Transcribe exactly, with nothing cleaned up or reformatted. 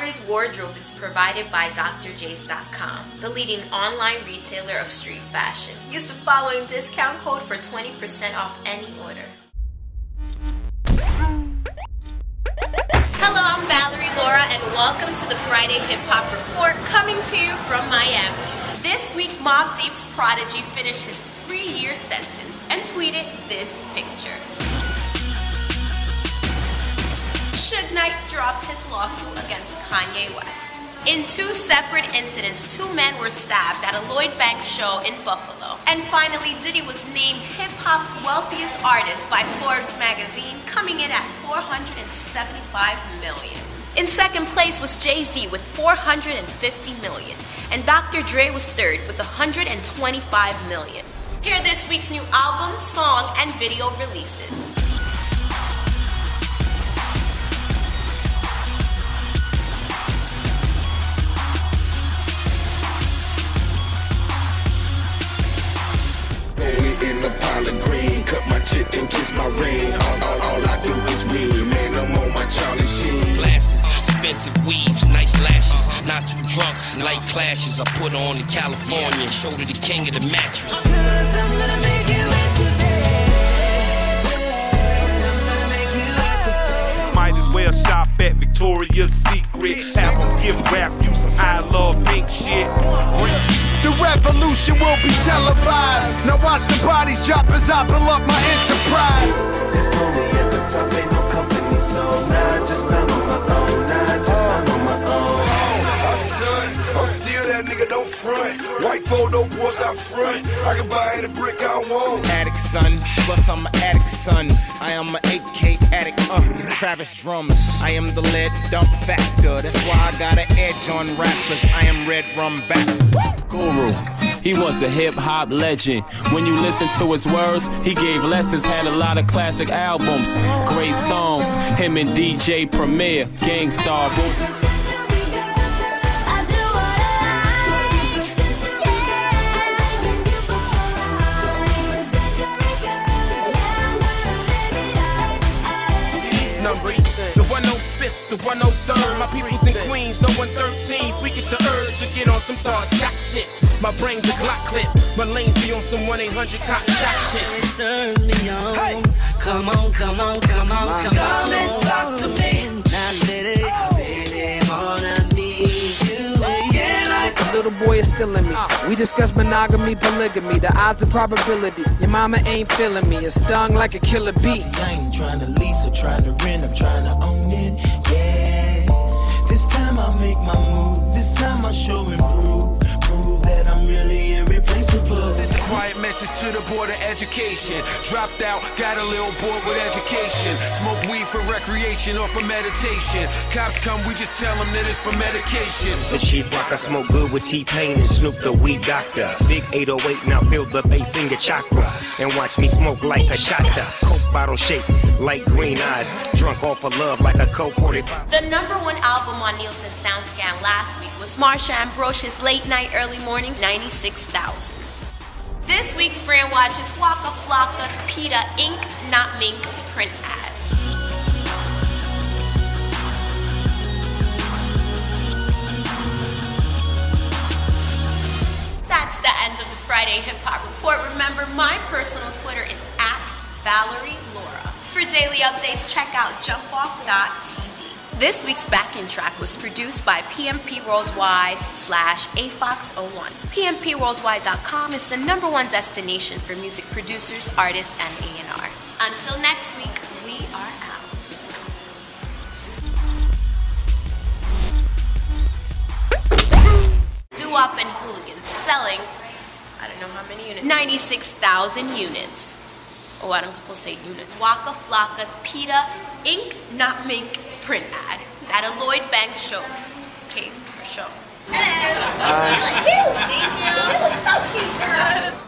Valerie's wardrobe is provided by Dr Jays dot com, the leading online retailer of street fashion. Use the following discount code for twenty percent off any order. Hello, I'm Valerie Laura, and welcome to the Friday Hip Hop Report, coming to you from Miami. This week, Mob Deep's Prodigy finished his three-year sentence and tweeted this picture. Suge Knight dropped his lawsuit against Kanye West. In two separate incidents, two men were stabbed at a Lloyd Banks show in Buffalo. And finally, Diddy was named hip-hop's wealthiest artist by Forbes magazine, coming in at four hundred seventy-five million dollars. In second place was Jay-Z with four hundred fifty million dollars, and Doctor Dre was third with one hundred twenty-five million dollars. Here are this week's new album, song, and video releases. Cut my chick and kiss my ring. All, all, all I do is weed. Man, I'm on my Charlie Sheen. Glasses, expensive weaves, nice lashes. Not too drunk, light clashes. I put on in California, shoulder the king of the mattress. Cause I'm gonna make you wet today. Might as well shop at Victoria's Secret. Have them give rap you some I love pink shit. The revolution will be televised. Now watch the bodies drop as I pull up my enterprise. It's lonely at the top, ain't no company, so now I just stand on my own. Now I just stand on my own. I stunt, I'm still that nigga, don't front. White folk, no boys out front. I can buy any brick I want. Addict son, plus I'm an addict son. I am an eight K addict, uh, Travis drums. I am the lead dump factor. That's why I got an edge on rappers. I am red rum back. Guru, he was a hip-hop legend. When you listen to his words, he gave lessons, had a lot of classic albums, great songs, him and D J Premier, Gangstar, boo. The one oh third, my people's in Queens, no one thirteen. We get the urge to get on some tar shot shit. My brain's a Glock clip, my lanes be on some one eight hundred top shot shit. It's early on, hey. Come on, come on, come on, come, come on. And talk to me. Now, lady, oh. Baby, all I need you. The little boy is still in me. We discuss monogamy, polygamy, the odds, the probability. Your mama ain't feeling me. It's stung like a killer bee. I ain't trying to lease or trying to rent, I'm trying to own it. This time I'll make my move, this time I'll show and prove, prove that I'm really irreplaceable. This is a quiet message to the board of education. Dropped out, got a little bored with education. Smoke weed for recreation or for meditation. Cops come, we just tell them that it's for medication. The Chief Rock, I smoke good with T-Pain and Snoop the weed doctor. Big eight oh eight, now feel the bass in your chakra. And watch me smoke like a shatta. Coke bottle shape, light green eyes. Drunk off of love like a Coke forty-five. The number one album on Nielsen SoundScan last week was Marsha Ambrosius' Late Night Early Morning, ninety-six thousand. This week's brand watch is Waka Flocka's PETA Ink Not Mink print ad. That's the end of the Friday Hip Hop Report. Remember, my personal Twitter is at Valerie Laura. For daily updates, check out jump off dot T V. This week's backing track was produced by P M P Worldwide slash A F O X zero one. P M P Worldwide dot com is the number one destination for music producers, artists, and A and R. Until next week, we are out. Doo-wop and Hooligans selling, I don't know how many units, ninety-six thousand units. Oh, I don't think we'll say units. Waka Flocka's PETA Ink Not Mink print ad at a Lloyd Banks show. Case for show. Hello. She was so cute, girl.